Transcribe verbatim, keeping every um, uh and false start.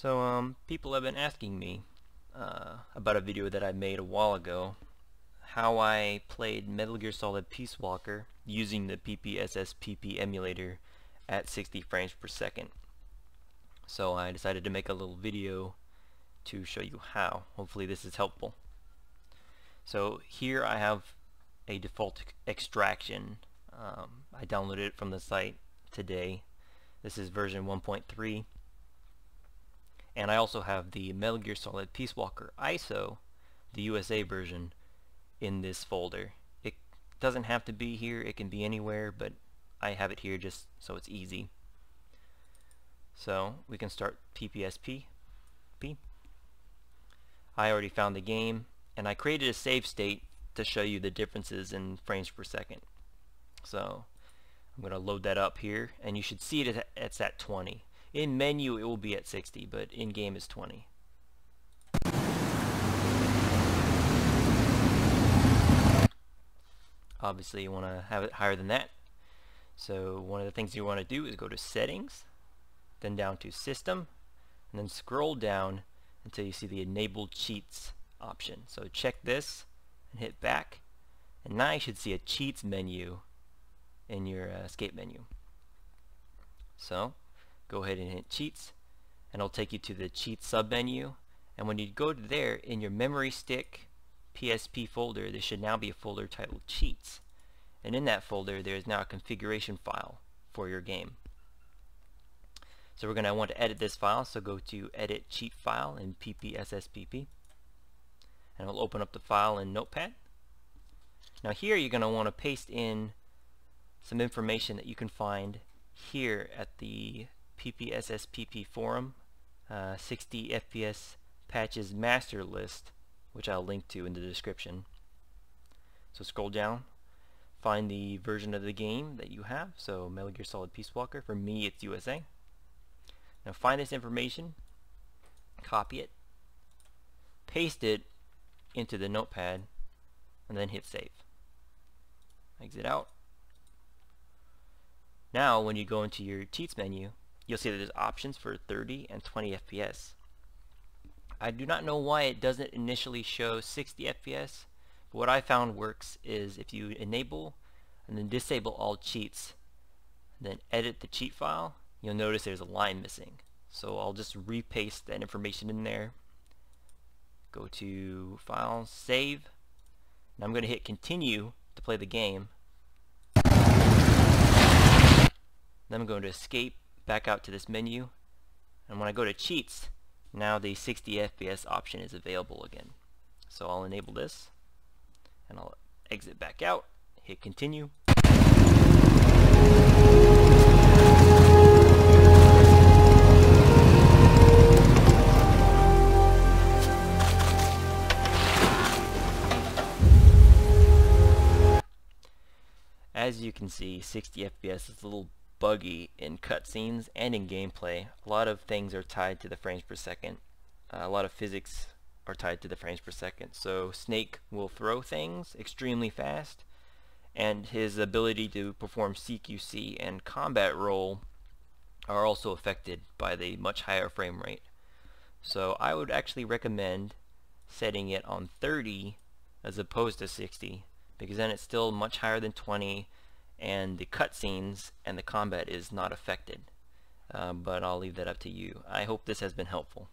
So um, people have been asking me uh, about a video that I made a while ago, how I played Metal Gear Solid Peace Walker using the P P S S P P emulator at sixty frames per second. So I decided to make a little video to show you how. Hopefully this is helpful. So here I have a default extraction. Um, I downloaded it from the site today. This is version one point three. And I also have the Metal Gear Solid Peace Walker I S O, the U S A version, in this folder. It doesn't have to be here, it can be anywhere, but I have it here just so it's easy. So we can start P P S S P P. I already found the game, and I created a save state to show you the differences in frames per second. So I'm going to load that up here, and you should see it it's at twenty. In menu it will be at sixty, but in game it's twenty. Obviously you want to have it higher than that. So one of the things you want to do is go to settings, then down to system, and then scroll down until you see the enable cheats option. So check this and hit back, and now you should see a cheats menu in your uh, escape menu. So go ahead and hit cheats, and it'll take you to the cheats submenu, and when you go to there, in your Memory Stick P S P folder, there should now be a folder titled cheats, and in that folder there is now a configuration file for your game. So we're going to want to edit this file, so go to edit cheat file in P P S S P P, and it'll open up the file in Notepad. Now here you're going to want to paste in some information that you can find here at the P P S S P P forum, uh, sixty F P S patches master list, which I'll link to in the description. So scroll down, find the version of the game that you have, so Metal Gear Solid Peace Walker, for me it's U S A. Now find this information, copy it, paste it into the Notepad, and then hit save. Exit out. Now when you go into your cheats menu, you'll see that there's options for thirty and twenty F P S. I do not know why it doesn't initially show sixty F P S, but what I found works is if you enable and then disable all cheats, then edit the cheat file, you'll notice there's a line missing. So I'll just repaste that information in there. Go to File, Save, and I'm going to hit Continue to play the game. Then I'm going to escape back out to this menu, and when I go to cheats, now the sixty F P S option is available again. So I'll enable this, and I'll exit back out, hit continue. As you can see, sixty F P S is a little buggy in cutscenes and in gameplay. A lot of things are tied to the frames per second. Uh, a lot of physics are tied to the frames per second. So Snake will throw things extremely fast, and his ability to perform C Q C and combat roll are also affected by the much higher frame rate. So I would actually recommend setting it on thirty as opposed to sixty, because then it's still much higher than twenty, and the cutscenes and the combat is not affected. Uh, but I'll leave that up to you. I hope this has been helpful.